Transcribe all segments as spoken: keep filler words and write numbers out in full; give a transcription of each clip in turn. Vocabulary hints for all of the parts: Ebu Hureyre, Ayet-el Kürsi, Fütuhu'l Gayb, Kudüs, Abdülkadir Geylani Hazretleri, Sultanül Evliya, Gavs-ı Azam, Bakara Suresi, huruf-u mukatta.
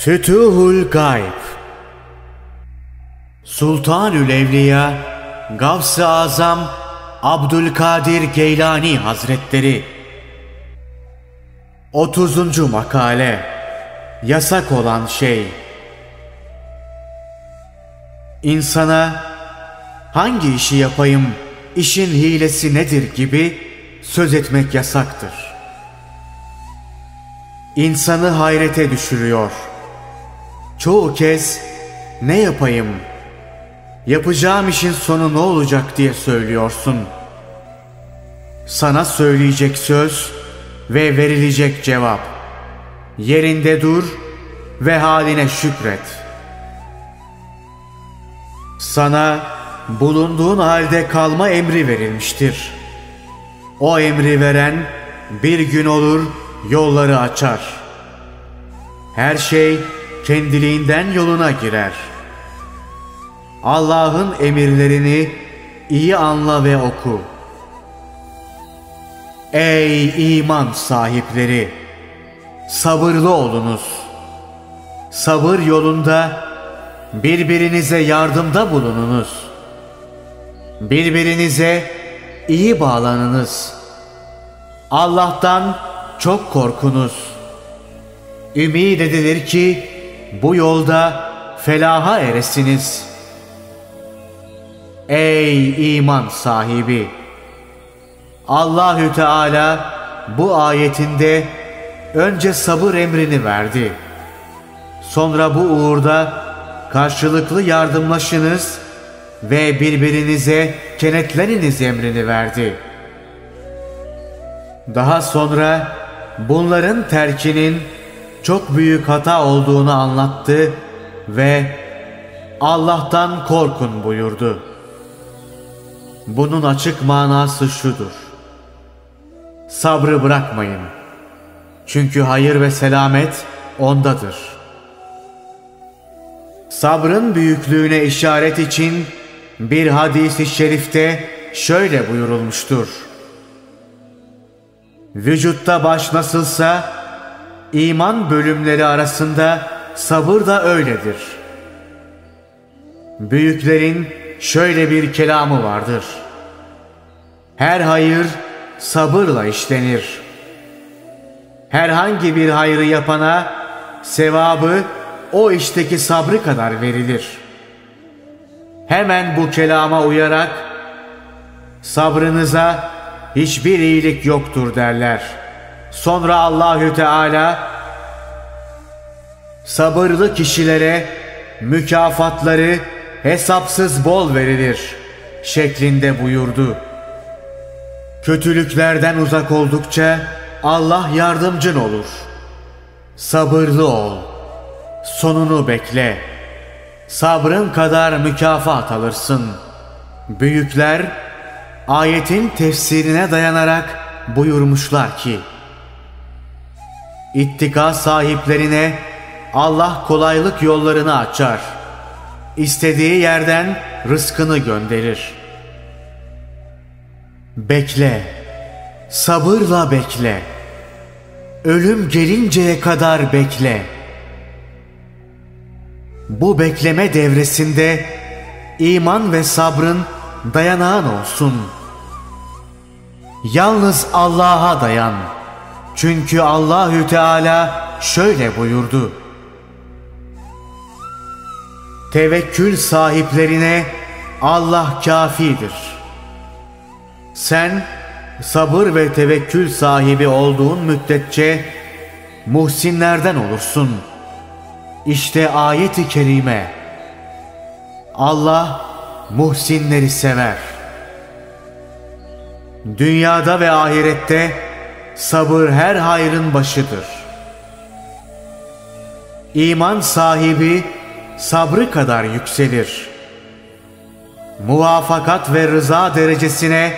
Fütuhu'l Gayb, Sultanül Evliya Gavs-ı Azam Abdülkadir Geylani Hazretleri. Otuzuncu makale. Yasak olan şey. İnsana hangi işi yapayım, işin hilesi nedir gibi söz etmek yasaktır. İnsanı hayrete düşürüyor. Çoğu kez ne yapayım, yapacağım işin sonu ne olacak diye söylüyorsun. Sana söyleyecek söz ve verilecek cevap: yerinde dur ve haline şükret. Sana bulunduğun halde kalma emri verilmiştir. O emri veren bir gün olur yolları açar. Her şey kendiliğinden yoluna girer. Allah'ın emirlerini iyi anla ve oku. Ey iman sahipleri! Sabırlı olunuz. Sabır yolunda birbirinize yardımda bulununuz. Birbirinize iyi bağlanınız. Allah'tan çok korkunuz. Ümid edilir ki bu yolda felaha eresiniz. Ey iman sahibi! Allahü Teala bu ayetinde önce sabır emrini verdi. Sonra bu uğurda karşılıklı yardımlaşınız ve birbirinize kenetleniniz emrini verdi. Daha sonra bunların terkinin çok büyük hata olduğunu anlattı ve Allah'tan korkun buyurdu. Bunun açık manası şudur: sabrı bırakmayın. Çünkü hayır ve selamet ondadır. Sabrın büyüklüğüne işaret için bir hadis-i şerifte şöyle buyurulmuştur: vücutta baş nasılsa iman bölümleri arasında sabır da öyledir. Büyüklerin şöyle bir kelamı vardır: her hayır sabırla işlenir. Herhangi bir hayrı yapana sevabı o işteki sabrı kadar verilir. Hemen bu kelama uyarak sabrınıza hiçbir iyilik yoktur derler. Sonra Allahü Teala sabırlı kişilere mükafatları hesapsız bol verilir şeklinde buyurdu. Kötülüklerden uzak oldukça Allah yardımcın olur. Sabırlı ol. Sonunu bekle. Sabrın kadar mükafat alırsın. Büyükler ayetin tefsirine dayanarak buyurmuşlar ki, ittika sahiplerine Allah kolaylık yollarını açar. İstediği yerden rızkını gönderir. Bekle, sabırla bekle. Ölüm gelinceye kadar bekle. Bu bekleme devresinde iman ve sabrın dayanağın olsun. Yalnız Allah'a dayan. Çünkü Allahü Teala şöyle buyurdu: tevekkül sahiplerine Allah kafidir. Sen sabır ve tevekkül sahibi olduğun müddetçe muhsinlerden olursun. İşte ayet-i kerime. Allah muhsinleri sever. Dünyada ve ahirette sabır her hayrın başıdır. İman sahibi sabrı kadar yükselir. Muvafakat ve rıza derecesine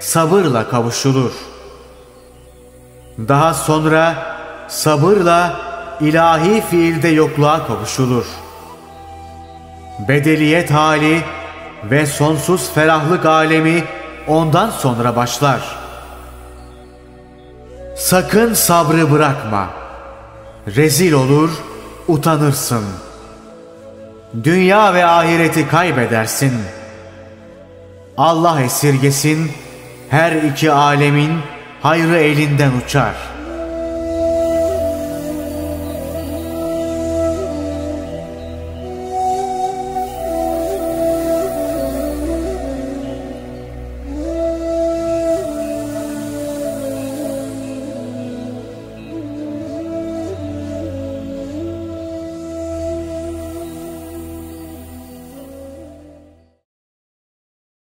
sabırla kavuşulur. Daha sonra sabırla ilahi fiilde yokluğa kavuşulur. Bedeliyet hali ve sonsuz ferahlık alemi ondan sonra başlar. Sakın sabrı bırakma. Rezil olur, utanırsın. Dünya ve ahireti kaybedersin. Allah esirgesin, her iki alemin hayrı elinden uçar.